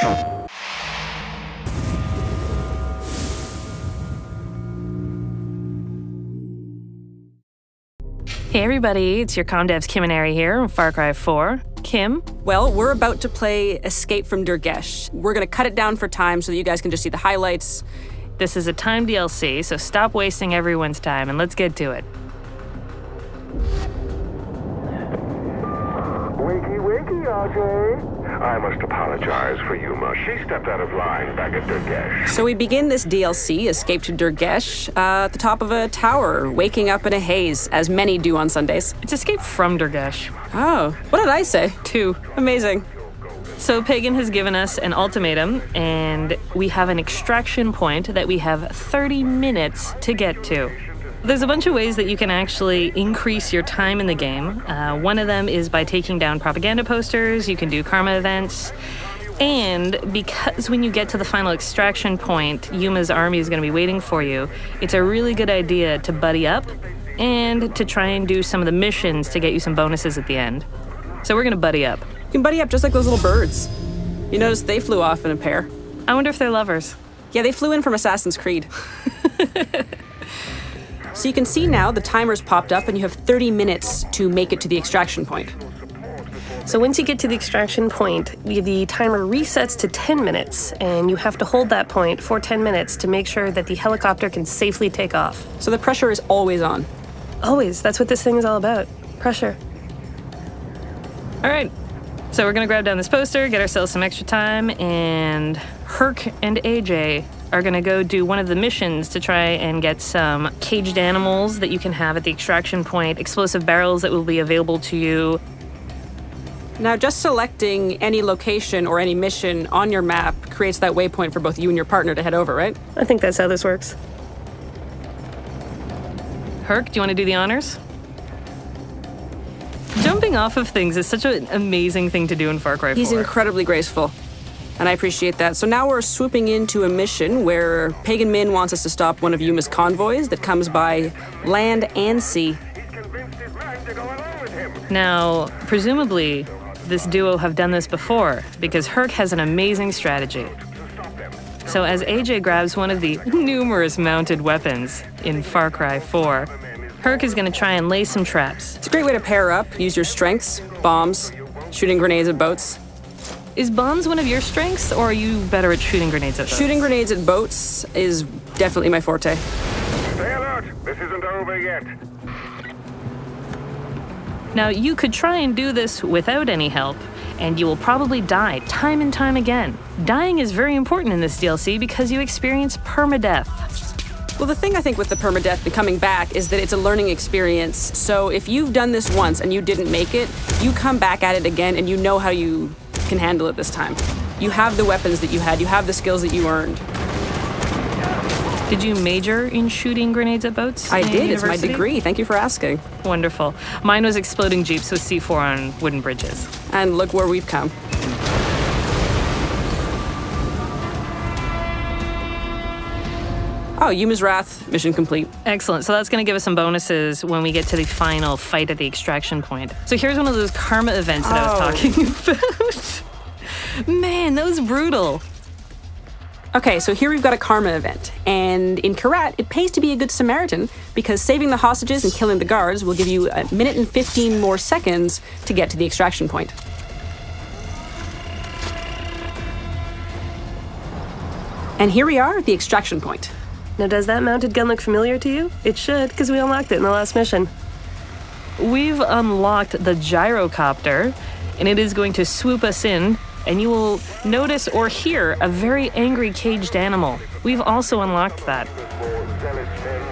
Hey everybody, it's your Comdev's Kim and Ari here on Far Cry 4. Kim? Well, we're about to play Escape from Durgesh. We're going to cut it down for time so that you guys can just see the highlights. This is a time DLC, so stop wasting everyone's time and let's get to it. Wakey, wakey, AJ. I must apologize for Yuma. She stepped out of line back at Durgesh. So we begin this DLC, Escape to Durgesh, at the top of a tower, waking up in a haze, as many do on Sundays. It's Escape from Durgesh. Oh, what did I say? Two. Amazing. So Pagan has given us an ultimatum, and we have an extraction point that we have 30 minutes to get to. There's a bunch of ways that you can actually increase your time in the game. One of them is by taking down propaganda posters, you can do karma events, and because when you get to the final extraction point, Yuma's army is going to be waiting for you, it's a really good idea to buddy up and to try and do some of the missions to get you some bonuses at the end. So we're going to buddy up. You can buddy up just like those little birds. You notice they flew off in a pair. I wonder if they're lovers. Yeah, they flew in from Assassin's Creed. So you can see now the timer's popped up and you have 30 minutes to make it to the extraction point. So once you get to the extraction point, the timer resets to 10 minutes and you have to hold that point for 10 minutes to make sure that the helicopter can safely take off. So the pressure is always on. Always. That's what this thing is all about. Pressure. All right. So we're going to grab down this poster, get ourselves some extra time, and Herc and AJ are going to go do one of the missions to try and get some caged animals that you can have at the extraction point, explosive barrels that will be available to you. Now, just selecting any location or any mission on your map creates that waypoint for both you and your partner to head over, right? I think that's how this works. Herc, do you want to do the honors? Jumping off of things is such an amazing thing to do in Far Cry 4. He's incredibly graceful. And I appreciate that. So now we're swooping into a mission where Pagan Min wants us to stop one of Yuma's convoys that comes by land and sea. Now, presumably, this duo have done this before because Herc has an amazing strategy. So as AJ grabs one of the numerous mounted weapons in Far Cry 4, Herc is going to try and lay some traps. It's a great way to pair up, use your strengths, bombs, shooting grenades at boats. Is bombs one of your strengths, or are you better at shooting grenades at boats? Shooting grenades at boats is definitely my forte. Stay alert! This isn't over yet. Now, you could try and do this without any help, and you will probably die time and time again. Dying is very important in this DLC because you experience permadeath. Well, the thing I think with the permadeath and coming back is that it's a learning experience. So if you've done this once and you didn't make it, you come back at it again and you know how you can handle it this time. You have the weapons that you had, you have the skills that you earned. Did you major in shooting grenades at boats? I did, it's my degree. Thank you for asking. Wonderful. Mine was exploding jeeps with C4 on wooden bridges. And look where we've come. Oh, Yuma's Wrath, mission complete. Excellent, so that's gonna give us some bonuses when we get to the final fight at the extraction point. So here's one of those karma events that I was talking about. Man, that was brutal. Okay, so here we've got a karma event, and in Kyrat, it pays to be a good Samaritan because saving the hostages and killing the guards will give you a minute and 15 more seconds to get to the extraction point. And here we are at the extraction point. Now, does that mounted gun look familiar to you? It should, because we unlocked it in the last mission. We've unlocked the gyrocopter, and it is going to swoop us in, and you will notice or hear a very angry caged animal. We've also unlocked that.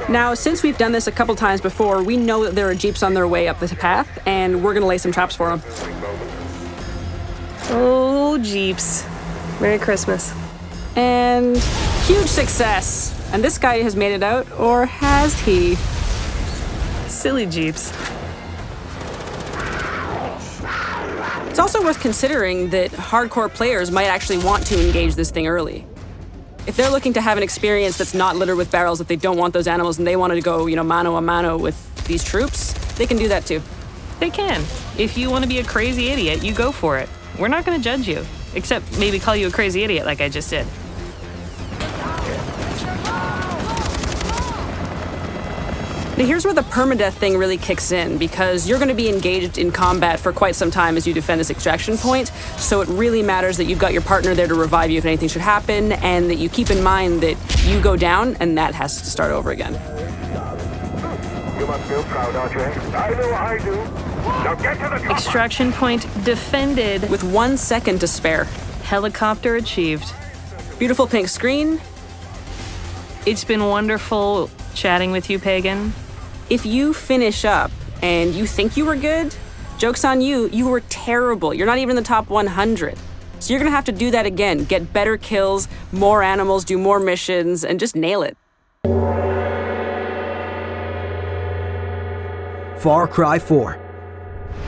Now, since we've done this a couple times before, we know that there are jeeps on their way up the path, and we're going to lay some traps for them. Oh, jeeps. Merry Christmas. And huge success! And this guy has made it out, or has he? Silly jeeps. It's also worth considering that hardcore players might actually want to engage this thing early. If they're looking to have an experience that's not littered with barrels, if they don't want those animals and they want to go, you know, mano a mano with these troops, they can do that too. They can. If you want to be a crazy idiot, you go for it. We're not going to judge you. except maybe call you a crazy idiot like I just did. Now here's where the permadeath thing really kicks in, because you're going to be engaged in combat for quite some time as you defend this extraction point, so it really matters that you've got your partner there to revive you if anything should happen, and that you keep in mind that you go down and that has to start over again. You must feel proud, AJ. I know I do. Now get to the chopper. Extraction point defended. With 1 second to spare. Helicopter achieved. Beautiful pink screen. It's been wonderful chatting with you, Pagan. If you finish up and you think you were good, joke's on you, you were terrible. You're not even in the top 100. So you're gonna have to do that again. Get better kills, more animals, do more missions, and just nail it. Far Cry 4.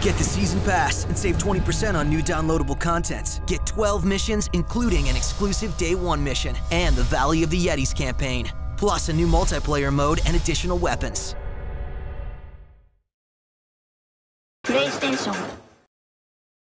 Get the season pass and save 20% on new downloadable content. Get 12 missions, including an exclusive day one mission and the Valley of the Yetis campaign, plus a new multiplayer mode and additional weapons. PlayStation.